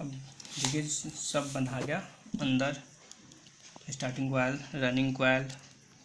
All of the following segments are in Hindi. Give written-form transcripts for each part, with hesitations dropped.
अब देखिए सब बंधा गया अंदर, स्टार्टिंग कॉइल, रनिंग कॉइल,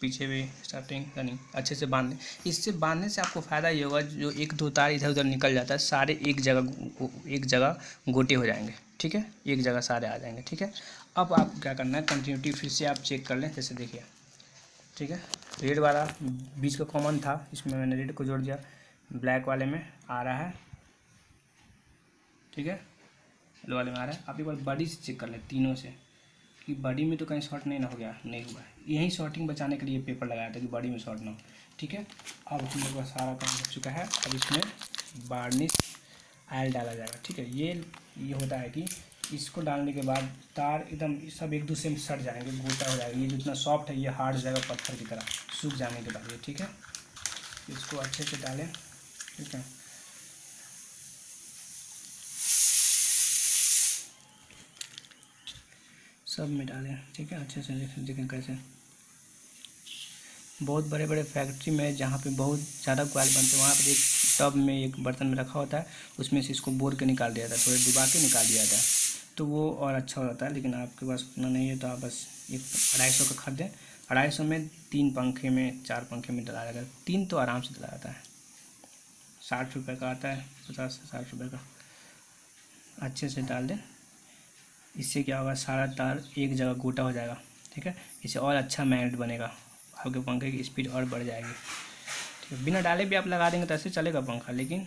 पीछे भी स्टार्टिंग रनिंग अच्छे से बांध लें। इससे बांधने से आपको फ़ायदा ये होगा जो एक दो तार इधर उधर निकल जाता है सारे एक जगह गोटे हो जाएंगे, ठीक है, एक जगह सारे आ जाएंगे, ठीक है। अब आपको क्या करना है, कंटिन्यूटी फिर से आप चेक कर लें, जैसे देखिए, ठीक है, रेड वाला बीच का कॉमन था, इसमें मैंने रेड को जोड़ दिया, ब्लैक वाले में आ रहा है, ठीक है, येलो वाले में आ रहा है। आप एक बार बॉडी से चेक कर लें तीनों से कि बॉडी में तो कहीं शॉर्ट नहीं ना हो गया, नहीं हुआ है, यही शॉर्टिंग बचाने के लिए पेपर लगाया था कि बॉडी में शॉर्ट ना हो, ठीक है। अब हम लोग का सारा काम हो चुका है, अब इसमें वार्निश आयल डाला जाएगा, ठीक है। ये होता है कि इसको डालने के बाद तार एकदम सब एक दूसरे में सट जाएंगे, गोटा हो जाएगा, ये जितना सॉफ्ट है ये हार्ड हो जाएगा पत्थर की तरह सूख जाने के बाद, ये ठीक है। इसको अच्छे से डालें, ठीक है, सब में डालें, ठीक है, अच्छे से देखें कैसे। बहुत बड़े बड़े फैक्ट्री में जहाँ पे बहुत ज़्यादा कॉइल बनते हैं वहाँ पर एक टब में एक बर्तन में रखा होता है, उसमें से इसको बोर के निकाल दिया जाता है, थोड़े डुबा के निकाल दिया जाता है, तो वो और अच्छा हो जाता है। लेकिन आपके पास उतना नहीं है तो आप बस एक 250 का खरीदें, 250 में 3 पंखे में 4 पंखे में डाला जाता है, 3 तो आराम से डाला जाता है, 60 रुपये का आता है, 50 से 60 रुपये का। अच्छे से डाल दें, इससे क्या होगा सारा तार एक जगह गोटा हो जाएगा, ठीक है, इससे और अच्छा मैग्नेट बनेगा, आपके पंखे की स्पीड और बढ़ जाएगी, ठीक है। बिना डाले भी आप लगा देंगे तो ऐसे चलेगा पंखा, लेकिन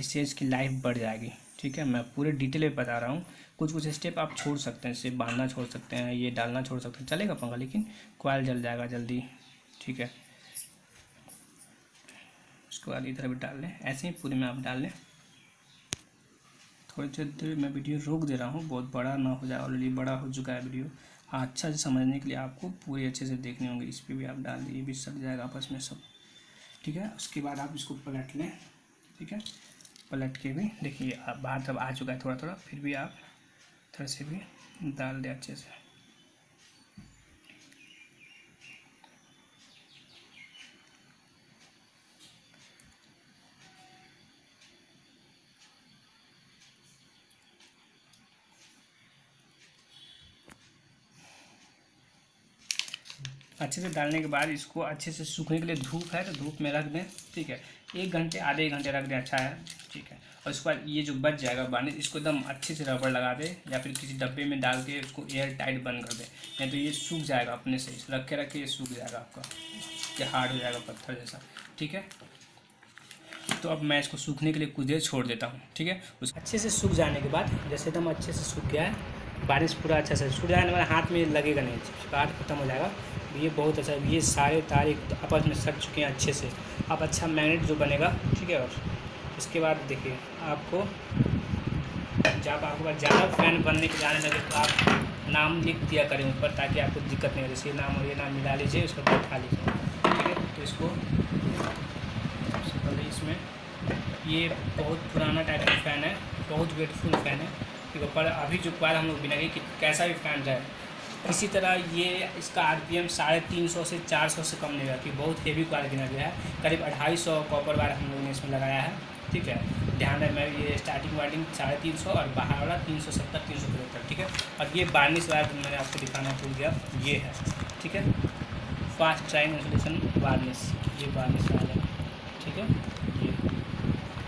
इससे इसकी लाइफ बढ़ जाएगी, ठीक है। मैं पूरे डिटेल में बता रहा हूँ, कुछ कुछ स्टेप आप छोड़ सकते हैं, इससे बांधना छोड़ सकते हैं, ये डालना छोड़ सकते हैं, चलेगा पंखा, लेकिन कॉइल जल जाएगा जल्दी, ठीक है। उसके बाद इधर भी डाल लें, ऐसे ही पूरे में आप डाल लें। थोड़ी थोड़ी देर मैं वीडियो रोक दे रहा हूँ, बहुत बड़ा ना हो जाए, ऑलरेडी बड़ा हो चुका है वीडियो। अच्छा से समझने के लिए आपको पूरे अच्छे से देखने होंगे। इस पर भी आप डाल दीजिए, भी सट जाएगा आपस में सब, ठीक है। उसके बाद आप इसको पलट लें, ठीक है, पलट के भी देखिए आप बाहर तब आ चुका है थोड़ा थोड़ा, फिर भी आप थोड़ा से भी डाल दें अच्छे से, अच्छे से डालने के बाद इसको अच्छे से सूखने के लिए धूप है तो धूप में रख दें, ठीक है, 1 घंटे आधे 1 घंटे रख दें, अच्छा है, ठीक है। और उसके बाद ये जो बच जाएगा बारिश, इसको एकदम अच्छे से रबड़ लगा दे या फिर किसी डब्बे में डाल के उसको एयर टाइट बंद कर दे, नहीं तो ये सूख जाएगा अपने से, रखे रखे ये सूख जाएगा आपका, ये हार्ड हो जाएगा पत्थर जैसा, ठीक है। तो अब मैं इसको सूखने के लिए कुछ देर छोड़ देता हूँ, ठीक है। अच्छे से सूख जाने के बाद, जैसे एकदम अच्छे से सूख गया है, बारिश पूरा अच्छा से छूट जाएगा, हमारे हाथ में लगेगा नहीं, काट खत्म हो जाएगा। ये बहुत अच्छा, ये सारे तार आपस में सट चुके हैं अच्छे से, अब अच्छा मैग्नेट जो बनेगा, ठीक है। और इसके बाद देखिए आपको जब आपके पास ज़्यादा फैन बनने के जाने लगे तो आप नाम लिख दिया करें ऊपर, ताकि आपको दिक्कत नहीं हो, जैसे नाम और ये नाम मिला लीजिए, उसको बैठा लीजिए, ठीक है। तो इसको पहले इसमें, ये बहुत पुराना टाइप का फ़ैन है, बहुत वेटफुल फ़ैन है, पर अभी जो कॉइल हम लोग बिनेंगे कि कैसा भी फैन जाए, इसी तरह ये इसका आरपीएम 350 से 400 से कम नहीं रहती, बहुत हेवी कॉइल गिना गया है। करीब 250 कॉपर वायर हम लोगों ने इसमें लगाया है, ठीक है, ध्यान रहे। मैं ये स्टार्टिंग वाइंडिंग 350 और बाहर वाला 370, 375, ठीक है। और ये 22 वायर मैंने आपको दिखाना भूल गया, ये है, ठीक है, फास्ट ट्राइन इंसुलेशन वार्निश, ये वार्निश वायर है, ठीक है। ये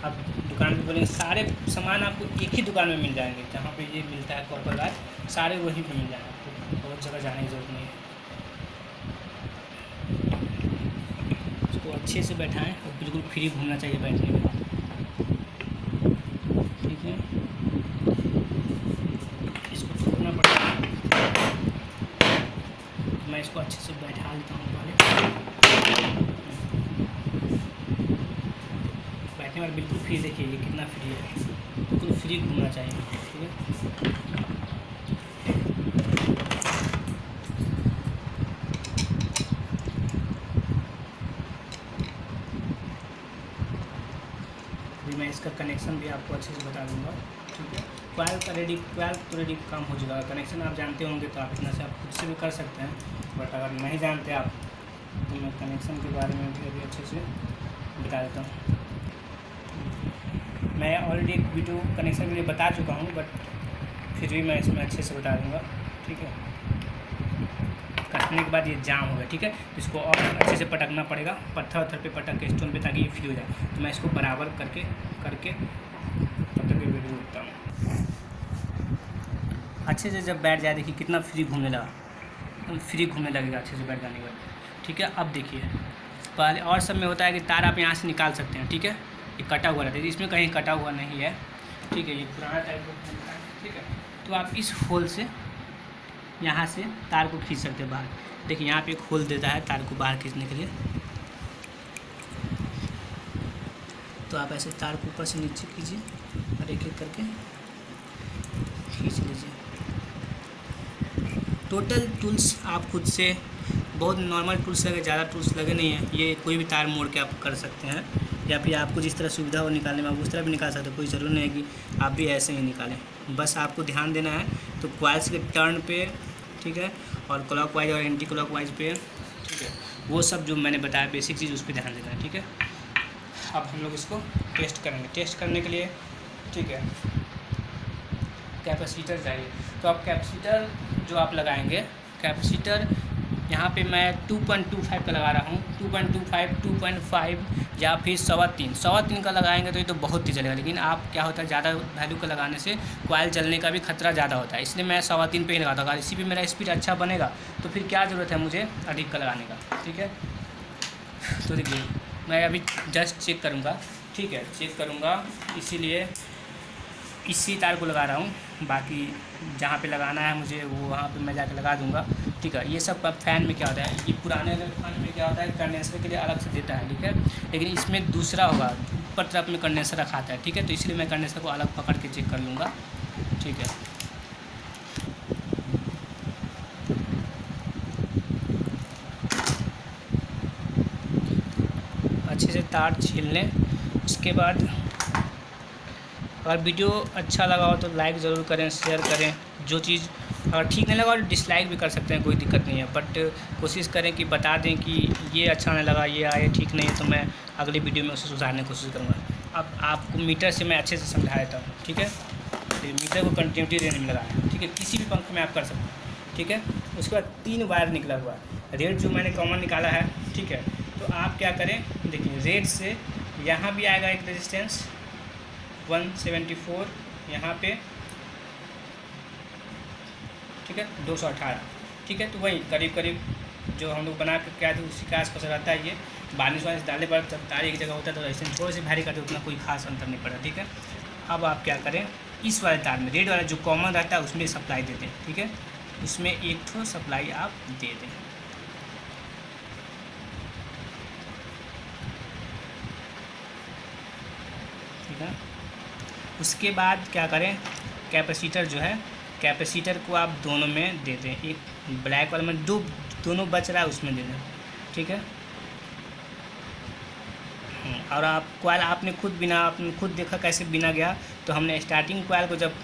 अब दुकान पर बोलेंगे सारे सामान आपको एक ही दुकान में मिल जाएंगे, जहाँ पे ये मिलता है कॉपर वायर, सारे वहीं पे मिल जाएंगे आपको, बहुत जगह जाने की जरूरत नहीं है। इसको अच्छे से बैठाएं और बिल्कुल फ्री घूमना चाहिए बैठने के बाद, ठीक है। इसको ठोकना पड़ता है, मैं इसको अच्छे से बैठा लेता हूँ पहले, और बिल्कुल फ्री, देखिए ये कितना फ्री है, बिल्कुल फ्री घूमना चाहिए, ठीक है। अभी मैं इसका कनेक्शन भी आपको अच्छे से बता दूंगा, ठीक है। कॉइल का रेडी, कॉइल तो रेडी काम हो चुका है, कनेक्शन आप जानते होंगे तो आप इतना से आप खुद से भी कर सकते हैं, बट अगर नहीं जानते आप तो मैं कनेक्शन के बारे में भी अच्छे से बता देता हूँ। मैं ऑलरेडी एक वीडियो कनेक्शन के लिए बता चुका हूँ, बट फिर भी मैं इसमें अच्छे से बता दूंगा, ठीक है। काटने के बाद ये जाम होगा, ठीक है। इसको और अच्छे से पटकना पड़ेगा, पत्थर उत्थर पे पटक के स्टोन पे, ताकि ये फ्री हो जाए। तो मैं इसको बराबर करके तब तक वीडियो रोकता हूँ। अच्छे से जब बैठ जाए, देखिए कितना फ्री घूमने लगा, एकदम फ्री घूमने लगेगा अच्छे से बैठ जाने के बाद, ठीक है। अब देखिए पहले और सब में होता है कि तार आप यहाँ से निकाल सकते हैं, ठीक है। ये कटा हुआ रहता है, इसमें कहीं कटा हुआ नहीं है, ठीक है। ये पुराना टाइप का, ठीक है। तो आप इस होल से यहाँ से तार को खींच सकते हैं बाहर। देखिए यहाँ पे एक होल देता है तार को बाहर खींचने के लिए। तो आप ऐसे तार को ऊपर से नीचे कीजिए और एक एक करके खींच लीजिए। टोटल टूल्स आप खुद से, बहुत नॉर्मल टूल्स लगे, ज़्यादा टूल्स लगे नहीं हैं। ये कोई भी तार मोड़ के आप कर सकते हैं, या फिर आपको जिस तरह सुविधा हो निकालने में आप उस तरह भी निकाल सकते हो। कोई ज़रूर नहीं है कि आप भी ऐसे ही निकालें, बस आपको ध्यान देना है। तो क्वाइल्स के टर्न पे, ठीक है, और क्लॉकवाइज और एंटी क्लॉकवाइज पे, ठीक है, वो सब जो मैंने बताया बेसिक चीज़ उस पर ध्यान देना है, ठीक है। अब हम लोग इसको टेस्ट करेंगे। टेस्ट करने के लिए, ठीक है, कैपेसिटर चाहिए। तो आप कैपेसिटर जो आप लगाएँगे, कैपेसिटर यहाँ पे मैं 2.25 का लगा रहा हूँ। 2.25, 2.5 या फिर 3.25। 3.25 का लगाएंगे तो ये तो बहुत तेज़ चलेगा, लेकिन आप क्या होता है ज़्यादा वैल्यू का लगाने से क्वाइल जलने का भी खतरा ज़्यादा होता है, इसलिए मैं 3.25 पे ही लगाता हूँ। अगर इसी पे मेरा स्पीड अच्छा बनेगा तो फिर क्या ज़रूरत है मुझे अधिक का लगाने का, ठीक है। तो देखिए मैं अभी जस्ट चेक करूँगा, ठीक है, चेक करूँगा, इसीलिए इसी तार को लगा रहा हूँ। बाकी जहाँ पे लगाना है मुझे वो वहाँ पे मैं जाके लगा दूँगा, ठीक है। ये सब फैन में क्या होता है, ये पुराने फैन में क्या होता है, कंडेंसर के लिए अलग से देता है, ठीक है। लेकिन इसमें दूसरा होगा, ऊपर तरफ में कंडेंसर रखाता है, ठीक है। तो इसलिए मैं कंडेंसर को अलग पकड़ के चेक कर लूँगा, ठीक है। अच्छे से तार छील लें। उसके बाद अगर वीडियो अच्छा लगा हो तो लाइक ज़रूर करें, शेयर करें। जो चीज़ अगर ठीक नहीं लगा और डिसलाइक भी कर सकते हैं, कोई दिक्कत नहीं है। बट कोशिश करें कि बता दें कि ये अच्छा नहीं लगा, ये आया ठीक नहीं है, तो मैं अगली वीडियो में उसे सुधारने की कोशिश करूँगा। अब आपको मीटर से मैं अच्छे से समझा देता हूँ, ठीक है। तो मीटर को कंटिन्यूटी देने में लगाना है, ठीक है, किसी भी पंख में आप कर सकते हैं, ठीक है। उसके बाद 3 वायर निकला हुआ है, रेड जो मैंने कॉमन निकाला है, ठीक है। तो आप क्या करें, देखिए रेड से यहाँ भी आएगा एक रजिस्टेंस 174 यहाँ पे, ठीक है, 218, ठीक है। तो वही करीब करीब जो हम लोग बना के क्या थे उसी का आसपास रहता है। ये बारिश वारिश डालने पर जब तार एक जगह होता है तो ऐसे थोड़े से भारी करते उतना कोई खास अंतर नहीं पड़ता, ठीक है। अब आप क्या करें, इस वाले तार में रेड वाला जो कॉमन रहता है उसमें सप्लाई देते हैं, ठीक है, उसमें एक ठो सप्लाई आप दे दें। उसके बाद क्या करें, कैपेसिटर जो है, कैपेसिटर को आप दोनों में दे दें, एक ब्लैक वाले में दोनों बच रहा है उसमें दे दें, ठीक है। और आप क्वाइल आपने खुद देखा कैसे बिना गया। तो हमने स्टार्टिंग क्वाइल को जब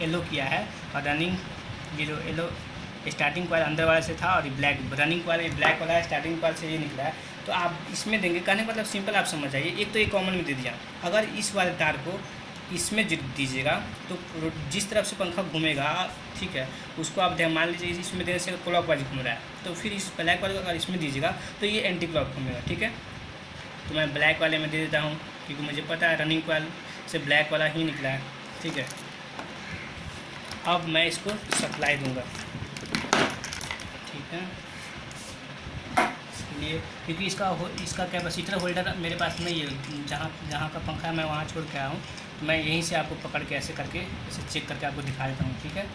येलो किया है और रनिंग, ये जो येलो स्टार्टिंग क्वाइल अंदर वाले से था और ये ब्लैक रनिंग क्वाइल, ये ब्लैक वाला है, स्टार्टिंग क्वाइल से ये निकला है। तो आप इसमें देंगे, कहने का मतलब सिंपल आप समझ आइए, एक तो ये कॉमन में दे दिया। अगर इस वाले तार को इसमें दीजिएगा तो जिस तरफ से पंखा घूमेगा, ठीक है, उसको आप ध्यान मान लीजिए इसमें देने से क्लॉकवाइज घूम रहा है, तो फिर इस ब्लैक वाले को अगर इसमें दीजिएगा तो ये एंटी क्लॉक घूमेगा, ठीक है। तो मैं ब्लैक वाले में दे देता हूँ क्योंकि मुझे पता है रनिंग कॉइल से ब्लैक वाला ही निकला है, ठीक है। अब मैं इसको सप्लाई दूँगा, ठीक है, लिए क्योंकि इसका कैपेसिटर होल्डर मेरे पास नहीं है। जहाँ का पंखा मैं वहाँ छोड़ के आया हूँ, तो मैं यहीं से आपको पकड़ के ऐसे करके इसे चेक करके आपको दिखा देता हूँ, ठीक है,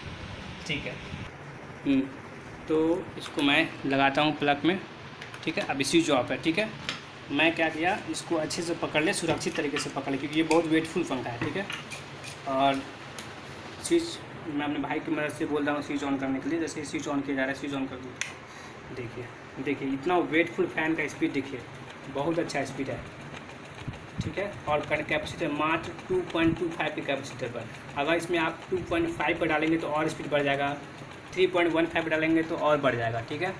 ठीक है। तो इसको मैं लगाता हूँ प्लग में, ठीक है। अभी स्विच ऑफ है, ठीक है। मैं क्या किया, इसको अच्छे से पकड़ ले, सुरक्षित तरीके से पकड़ ले, क्योंकि ये बहुत वेटफुल पंखा है, ठीक है। और स्विच मैं अपने भाई की मदद से बोल रहा हूँ स्विच ऑन करने के लिए, जैसे स्विच ऑन किया जा रहा है स्विच ऑन कर दीजिए। देखिए इतना वेटफुल फैन का स्पीड देखिए, बहुत अच्छा स्पीड है, ठीक है। और कैपेसिटर मात्र 2.25 के कैपेसिटर पर, अगर इसमें आप 2.5 पर डालेंगे तो और स्पीड बढ़ जाएगा, 3.15 डालेंगे तो और बढ़ जाएगा, ठीक है।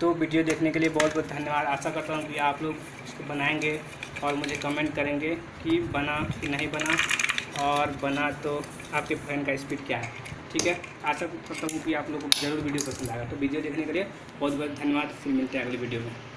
तो वीडियो देखने के लिए बहुत बहुत धन्यवाद। आशा करता हूँ कि आप लोग इसको बनाएंगे और मुझे कमेंट करेंगे कि बना कि नहीं बना। और बना तो आपके फ़ैन का स्पीड क्या है। ठीक है, आशा करता हूँ कि आप लोगों को जरूर वीडियो पसंद आएगा। तो वीडियो देखने के लिए बहुत बहुत धन्यवाद। फिर मिलते हैं अगली वीडियो में।